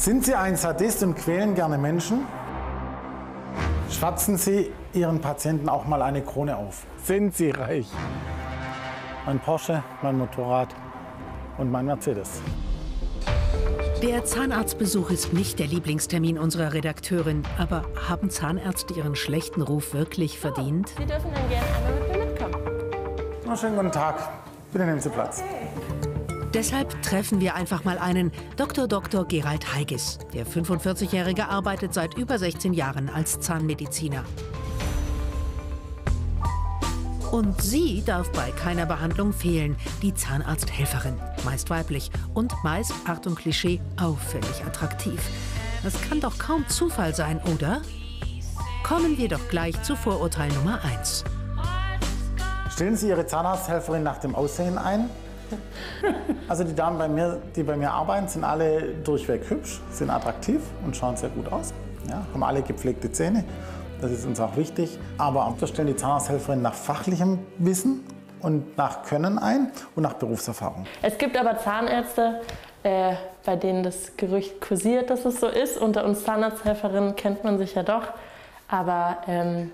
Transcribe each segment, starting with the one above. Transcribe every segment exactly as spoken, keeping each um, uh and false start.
Sind Sie ein Sadist und quälen gerne Menschen? Schwatzen Sie Ihren Patienten auch mal eine Krone auf. Sind Sie reich? Mein Porsche, mein Motorrad und mein Mercedes. Der Zahnarztbesuch ist nicht der Lieblingstermin unserer Redakteurin. Aber haben Zahnärzte ihren schlechten Ruf wirklich verdient? Sie dürfen dann gerne einmal mit mir mitkommen. Na, schönen guten Tag. Bitte nehmen Sie Platz. Okay. Deshalb treffen wir einfach mal einen Doktor Doktor Gerald Heiges. Der fünfundvierzigjährige arbeitet seit über sechzehn Jahren als Zahnmediziner. Und sie darf bei keiner Behandlung fehlen, die Zahnarzthelferin. Meist weiblich und meist, Achtung Klischee, auffällig attraktiv. Das kann doch kaum Zufall sein, oder? Kommen wir doch gleich zu Vorurteil Nummer eins. Stellen Sie Ihre Zahnarzthelferin nach dem Aussehen ein? Also die Damen, bei mir, die bei mir arbeiten, sind alle durchweg hübsch, sind attraktiv und schauen sehr gut aus. Ja, haben alle gepflegte Zähne, das ist uns auch wichtig. Aber wir stellen die Zahnarzthelferin nach fachlichem Wissen und nach Können ein und nach Berufserfahrung. Es gibt aber Zahnärzte, äh, bei denen das Gerücht kursiert, dass es so ist. Unter uns Zahnarzthelferinnen kennt man sich ja doch, aber ähm,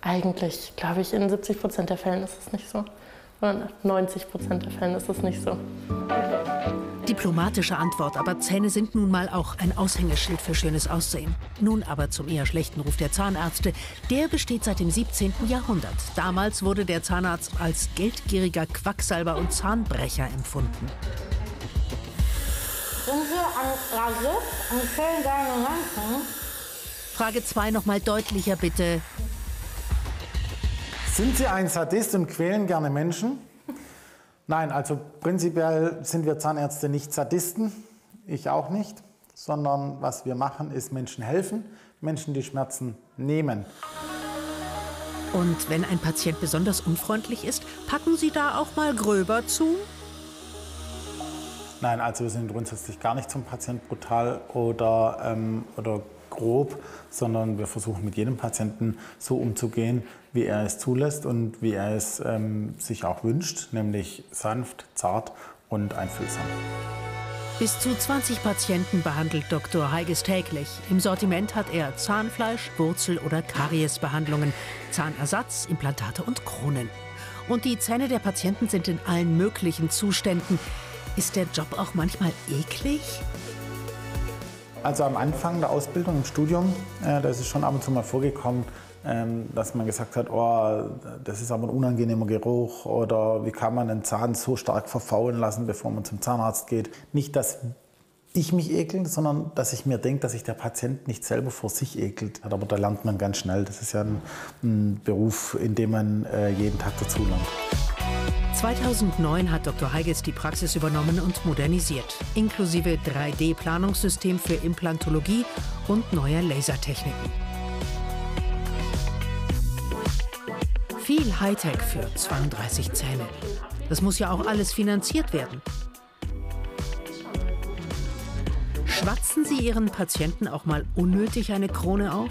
eigentlich, glaube ich, in siebzig Prozent der Fällen ist es nicht so. Und neunzig Prozent der Fälle ist das nicht so. Diplomatische Antwort, aber Zähne sind nun mal auch ein Aushängeschild für schönes Aussehen. Nun aber zum eher schlechten Ruf der Zahnärzte. Der besteht seit dem siebzehnten Jahrhundert. Damals wurde der Zahnarzt als geldgieriger Quacksalber und Zahnbrecher empfunden. Sind wir am Rasier und füllen deine Hand? Frage zwei noch mal deutlicher, bitte. Sind Sie ein Sadist und quälen gerne Menschen? Nein, also prinzipiell sind wir Zahnärzte nicht Sadisten, ich auch nicht, sondern was wir machen, ist Menschen helfen, Menschen die Schmerzen nehmen. Und wenn ein Patient besonders unfreundlich ist, packen Sie da auch mal gröber zu? Nein, also wir sind grundsätzlich gar nicht zum Patienten brutal oder, ähm, oder grob, sondern wir versuchen mit jedem Patienten so umzugehen, wie er es zulässt und wie er es ähm, sich auch wünscht, nämlich sanft, zart und einfühlsam. Bis zu zwanzig Patienten behandelt Doktor Heiges täglich. Im Sortiment hat er Zahnfleisch-, Wurzel- oder Kariesbehandlungen, Zahnersatz, Implantate und Kronen. Und die Zähne der Patienten sind in allen möglichen Zuständen. Ist der Job auch manchmal eklig? Also am Anfang der Ausbildung, im Studium, äh, da ist es schon ab und zu mal vorgekommen, ähm, dass man gesagt hat, oh, das ist aber ein unangenehmer Geruch oder wie kann man einen Zahn so stark verfaulen lassen, bevor man zum Zahnarzt geht. Nicht, dass ich mich ekel, sondern dass ich mir denke, dass sich der Patient nicht selber vor sich ekelt. Aber da lernt man ganz schnell. Das ist ja ein, ein Beruf, in dem man äh, jeden Tag dazulernt. zweitausendneun hat Doktor Heiges die Praxis übernommen und modernisiert, inklusive drei D-Planungssystem für Implantologie und neuer Lasertechniken. Viel Hightech für zweiunddreißig Zähne. Das muss ja auch alles finanziert werden. Schwatzen Sie Ihren Patienten auch mal unnötig eine Krone auf?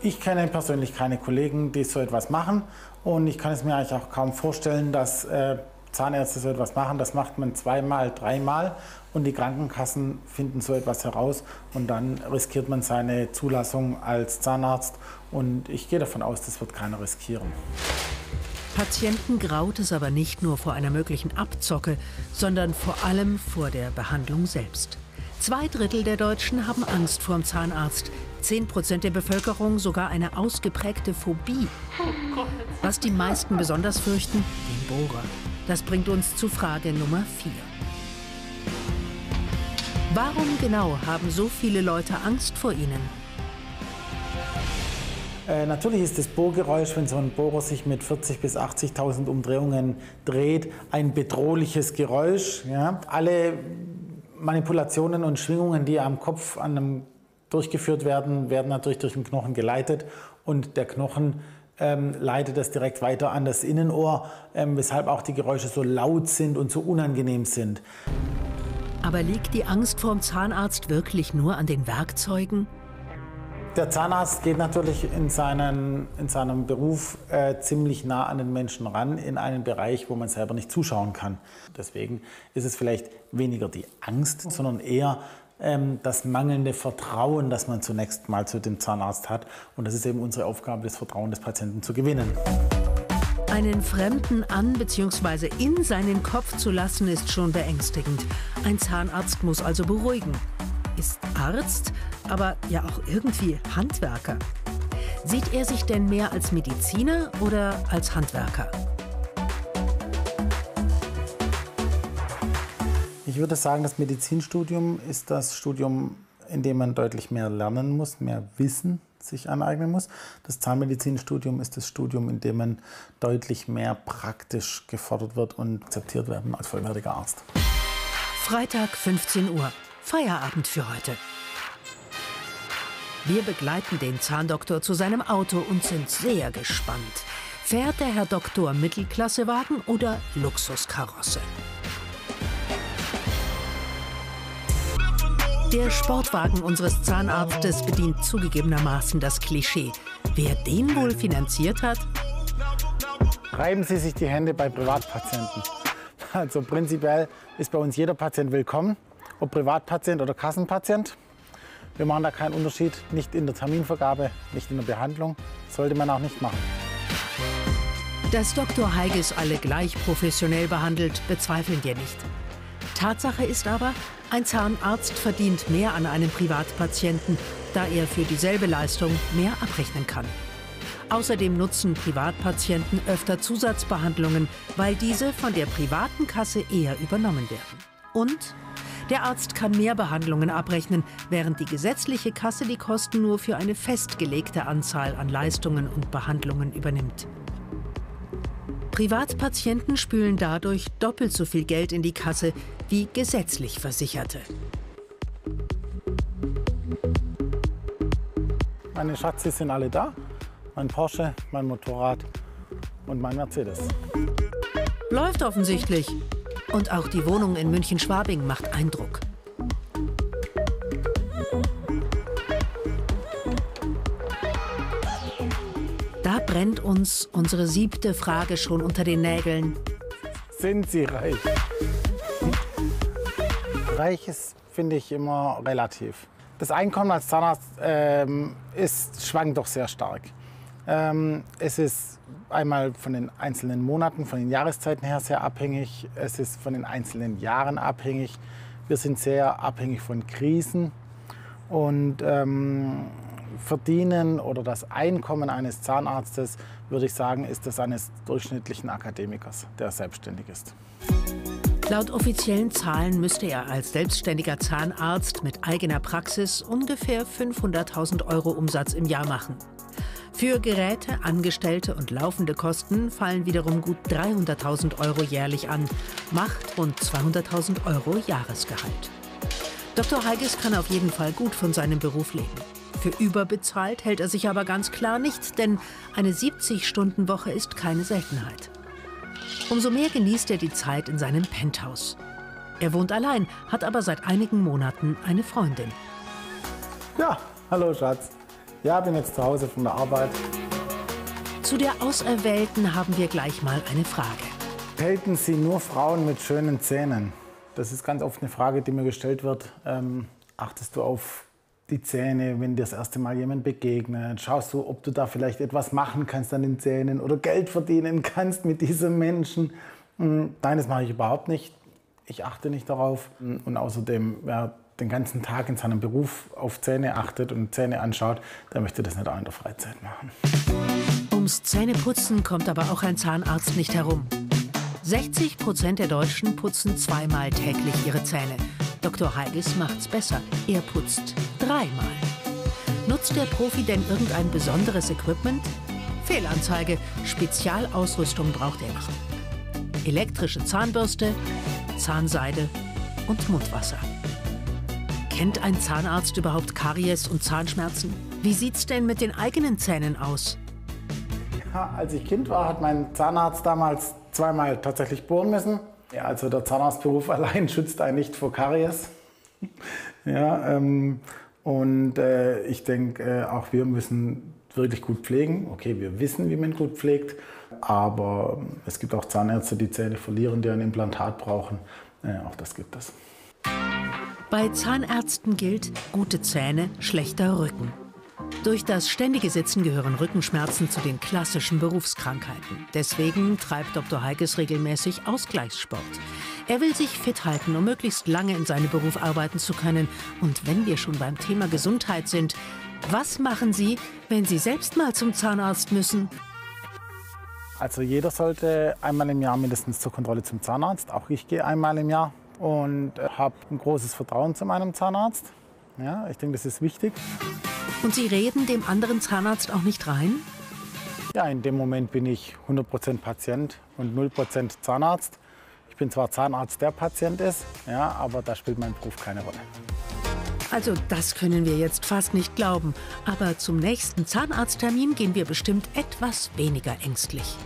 Ich kenne persönlich keine Kollegen, die so etwas machen. Und ich kann es mir eigentlich auch kaum vorstellen, dass äh, Zahnärzte so etwas machen. Das macht man zweimal, dreimal und die Krankenkassen finden so etwas heraus. Und dann riskiert man seine Zulassung als Zahnarzt. Und ich gehe davon aus, das wird keiner riskieren. Patienten graut es aber nicht nur vor einer möglichen Abzocke, sondern vor allem vor der Behandlung selbst. Zwei Drittel der Deutschen haben Angst vorm Zahnarzt. zehn Prozent der Bevölkerung sogar eine ausgeprägte Phobie. Was die meisten besonders fürchten, den Bohrer. Das bringt uns zu Frage Nummer vier. Warum genau haben so viele Leute Angst vor Ihnen? Äh, natürlich ist das Bohrgeräusch, wenn so ein Bohrer sich mit vierzigtausend bis achtzigtausend Umdrehungen dreht, ein bedrohliches Geräusch. Ja? Alle Manipulationen und Schwingungen, die am Kopf an einem durchgeführt werden, werden natürlich durch den Knochen geleitet und der Knochen ähm, leitet das direkt weiter an das Innenohr, ähm, weshalb auch die Geräusche so laut sind und so unangenehm sind. Aber liegt die Angst vorm Zahnarzt wirklich nur an den Werkzeugen? Der Zahnarzt geht natürlich in, seinen, in seinem Beruf äh, ziemlich nah an den Menschen ran, in einen Bereich, wo man selber nicht zuschauen kann. Deswegen ist es vielleicht weniger die Angst, sondern eher das mangelnde Vertrauen, das man zunächst mal zu dem Zahnarzt hat. Und das ist eben unsere Aufgabe, das Vertrauen des Patienten zu gewinnen. Einen Fremden an bzw. in seinen Kopf zu lassen, ist schon beängstigend. Ein Zahnarzt muss also beruhigen. Ist Arzt, aber ja auch irgendwie Handwerker. Sieht er sich denn mehr als Mediziner oder als Handwerker? Ich würde sagen, das Medizinstudium ist das Studium, in dem man deutlich mehr lernen muss, mehr Wissen sich aneignen muss. Das Zahnmedizinstudium ist das Studium, in dem man deutlich mehr praktisch gefordert wird und akzeptiert werden als vollwertiger Arzt. Freitag, fünfzehn Uhr. Feierabend für heute. Wir begleiten den Zahndoktor zu seinem Auto und sind sehr gespannt. Fährt der Herr Doktor Mittelklassewagen oder Luxuskarosse? Der Sportwagen unseres Zahnarztes bedient zugegebenermaßen das Klischee. Wer den wohl finanziert hat? Reiben Sie sich die Hände bei Privatpatienten. Also prinzipiell ist bei uns jeder Patient willkommen, ob Privatpatient oder Kassenpatient. Wir machen da keinen Unterschied, nicht in der Terminvergabe, nicht in der Behandlung. Das sollte man auch nicht machen. Dass Doktor Heiges alle gleich professionell behandelt, bezweifeln wir nicht. Tatsache ist aber, ein Zahnarzt verdient mehr an einem Privatpatienten, da er für dieselbe Leistung mehr abrechnen kann. Außerdem nutzen Privatpatienten öfter Zusatzbehandlungen, weil diese von der privaten Kasse eher übernommen werden. Und der Arzt kann mehr Behandlungen abrechnen, während die gesetzliche Kasse die Kosten nur für eine festgelegte Anzahl an Leistungen und Behandlungen übernimmt. Privatpatienten spülen dadurch doppelt so viel Geld in die Kasse wie gesetzlich Versicherte. Meine Schatzi sind alle da. Mein Porsche, mein Motorrad und mein Mercedes. Läuft offensichtlich. Und auch die Wohnung in München-Schwabing macht Eindruck. Da brennt uns unsere siebte Frage schon unter den Nägeln. Sind Sie reich? Reich ist, finde ich, immer relativ. Das Einkommen als Zahnarzt ähm, ist, schwankt doch sehr stark. Ähm, es ist einmal von den einzelnen Monaten, von den Jahreszeiten her sehr abhängig. Es ist von den einzelnen Jahren abhängig. Wir sind sehr abhängig von Krisen. Und ähm, Verdienen oder das Einkommen eines Zahnarztes, würde ich sagen, ist das eines durchschnittlichen Akademikers, der selbstständig ist. Laut offiziellen Zahlen müsste er als selbstständiger Zahnarzt mit eigener Praxis ungefähr fünfhunderttausend Euro Umsatz im Jahr machen. Für Geräte, Angestellte und laufende Kosten fallen wiederum gut dreihunderttausend Euro jährlich an, macht rund zweihunderttausend Euro Jahresgehalt. Doktor Heiges kann auf jeden Fall gut von seinem Beruf leben. Für überbezahlt hält er sich aber ganz klar nicht, denn eine siebzig-Stunden-Woche ist keine Seltenheit. Umso mehr genießt er die Zeit in seinem Penthouse. Er wohnt allein, hat aber seit einigen Monaten eine Freundin. Ja, hallo Schatz. Ja, bin jetzt zu Hause von der Arbeit. Zu der Auserwählten haben wir gleich mal eine Frage. Daten Sie nur Frauen mit schönen Zähnen? Das ist ganz oft eine Frage, die mir gestellt wird. Ähm, achtest du auf die Zähne, wenn dir das erste Mal jemand begegnet? Schaust du, ob du da vielleicht etwas machen kannst an den Zähnen oder Geld verdienen kannst mit diesem Menschen? Nein, das mache ich überhaupt nicht. Ich achte nicht darauf. Und außerdem, wer den ganzen Tag in seinem Beruf auf Zähne achtet und Zähne anschaut, der möchte das nicht auch in der Freizeit machen. Ums Zähneputzen kommt aber auch ein Zahnarzt nicht herum. sechzig Prozent der Deutschen putzen zweimal täglich ihre Zähne. Doktor Heiges macht's besser. Er putzt dreimal. Nutzt der Profi denn irgendein besonderes Equipment? Fehlanzeige. Spezialausrüstung braucht er nicht. Elektrische Zahnbürste, Zahnseide und Mundwasser. Kennt ein Zahnarzt überhaupt Karies und Zahnschmerzen? Wie sieht's denn mit den eigenen Zähnen aus? Ja, als ich Kind war, hat mein Zahnarzt damals zweimal tatsächlich bohren müssen. Ja, also der Zahnarztberuf allein schützt einen nicht vor Karies. Ja, ähm, und äh, ich denke, äh, auch wir müssen wirklich gut pflegen. Okay, wir wissen, wie man gut pflegt, aber es gibt auch Zahnärzte, die Zähne verlieren, die ein Implantat brauchen. Äh, auch das gibt es. Bei Zahnärzten gilt, gute Zähne, schlechter Rücken. Durch das ständige Sitzen gehören Rückenschmerzen zu den klassischen Berufskrankheiten. Deswegen treibt Doktor Heiges regelmäßig Ausgleichssport. Er will sich fit halten, um möglichst lange in seinem Beruf arbeiten zu können. Und wenn wir schon beim Thema Gesundheit sind, was machen Sie, wenn Sie selbst mal zum Zahnarzt müssen? Also jeder sollte einmal im Jahr mindestens zur Kontrolle zum Zahnarzt. Auch ich gehe einmal im Jahr und habe ein großes Vertrauen zu meinem Zahnarzt. Ja, ich denke, das ist wichtig. Und Sie reden dem anderen Zahnarzt auch nicht rein? Ja, in dem Moment bin ich hundert Prozent Patient und null Prozent Zahnarzt. Ich bin zwar Zahnarzt, der Patient ist, ja, aber da spielt mein Beruf keine Rolle. Also das können wir jetzt fast nicht glauben. Aber zum nächsten Zahnarzttermin gehen wir bestimmt etwas weniger ängstlich.